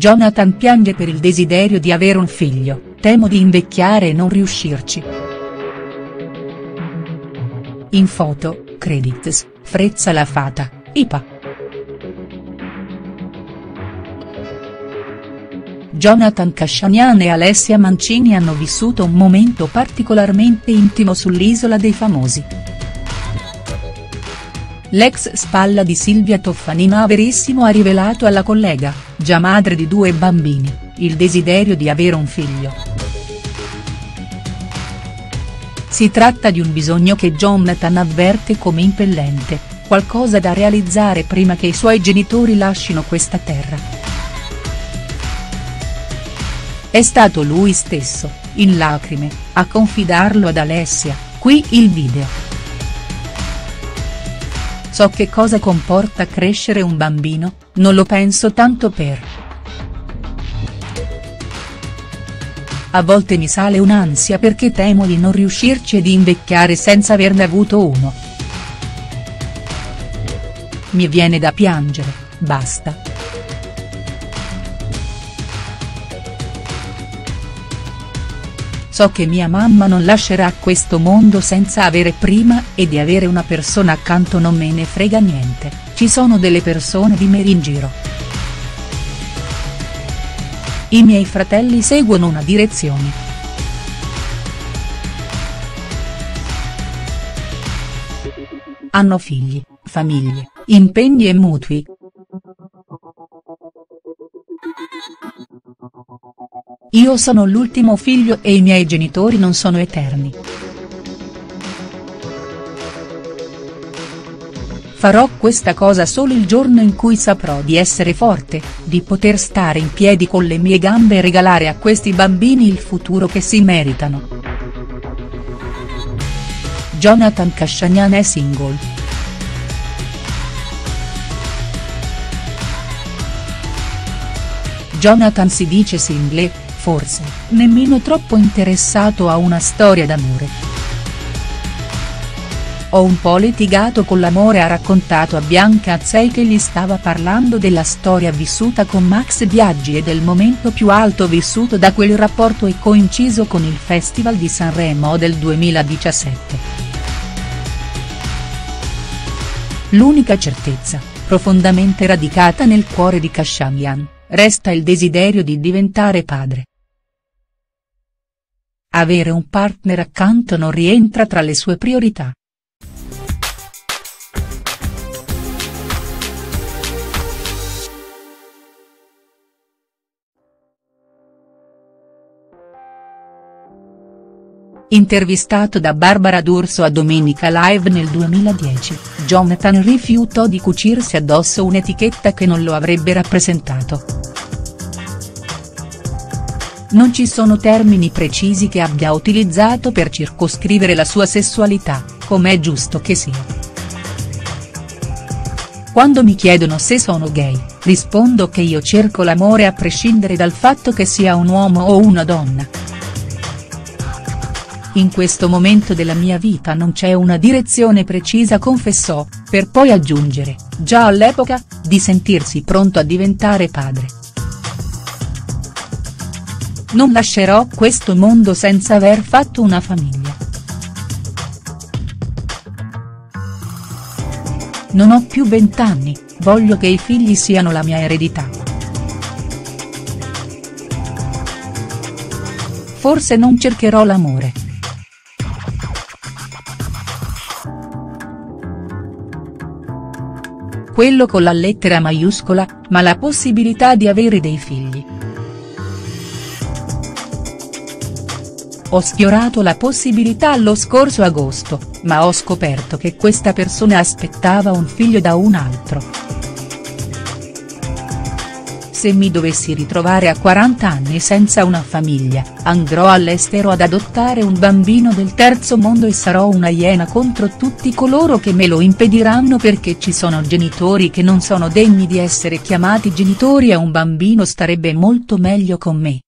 Jonathan piange per il desiderio di avere un figlio, temo di invecchiare e non riuscirci. In foto, credits, Frezza La Fata, ipa. Jonathan Kashanian e Alessia Mancini hanno vissuto un momento particolarmente intimo sull'Isola dei Famosi. L'ex spalla di Silvia Toffanina a Verissimo ha rivelato alla collega, già madre di 2 bambini, il desiderio di avere un figlio. Si tratta di un bisogno che Jonathan avverte come impellente, qualcosa da realizzare prima che i suoi genitori lascino questa terra. È stato lui stesso, in lacrime, a confidarlo ad Alessia, qui il video. So che cosa comporta crescere un bambino, non lo penso tanto per. A volte mi sale un'ansia perché temo di non riuscirci e di invecchiare senza averne avuto uno. Mi viene da piangere, basta. So che mia mamma non lascerà questo mondo senza avere prima e di avere una persona accanto non me ne frega niente, ci sono delle persone di me in giro. I miei fratelli seguono una direzione. Hanno figli, famiglie, impegni e mutui. Io sono l'ultimo figlio e i miei genitori non sono eterni. Farò questa cosa solo il giorno in cui saprò di essere forte, di poter stare in piedi con le mie gambe e regalare a questi bambini il futuro che si meritano. Jonathan Kashanian è single. Jonathan si dice single. Forse, nemmeno troppo interessato a una storia d'amore. Ho un po' litigato con l'amore, ha raccontato a Bianca Azei che gli stava parlando della storia vissuta con Max Biaggi e del momento più alto vissuto da quel rapporto e coinciso con il Festival di Sanremo del 2017. L'unica certezza, profondamente radicata nel cuore di Kashanian, resta il desiderio di diventare padre. Avere un partner accanto non rientra tra le sue priorità. Intervistato da Barbara D'Urso a Domenica Live nel 2010, Jonathan rifiutò di cucirsi addosso un'etichetta che non lo avrebbe rappresentato. Non ci sono termini precisi che abbia utilizzato per circoscrivere la sua sessualità, come è giusto che sia. Quando mi chiedono se sono gay, rispondo che io cerco l'amore a prescindere dal fatto che sia un uomo o una donna. In questo momento della mia vita non c'è una direzione precisa, confessò, per poi aggiungere, già all'epoca, di sentirsi pronto a diventare padre. Non lascerò questo mondo senza aver fatto una famiglia. Non ho più 20 anni, voglio che i figli siano la mia eredità. Forse non cercherò l'amore. Quello con la lettera maiuscola, ma la possibilità di avere dei figli. Ho sfiorato la possibilità lo scorso agosto, ma ho scoperto che questa persona aspettava un figlio da un altro. Se mi dovessi ritrovare a 40 anni senza una famiglia, andrò all'estero ad adottare un bambino del terzo mondo e sarò una iena contro tutti coloro che me lo impediranno, perché ci sono genitori che non sono degni di essere chiamati genitori e un bambino starebbe molto meglio con me.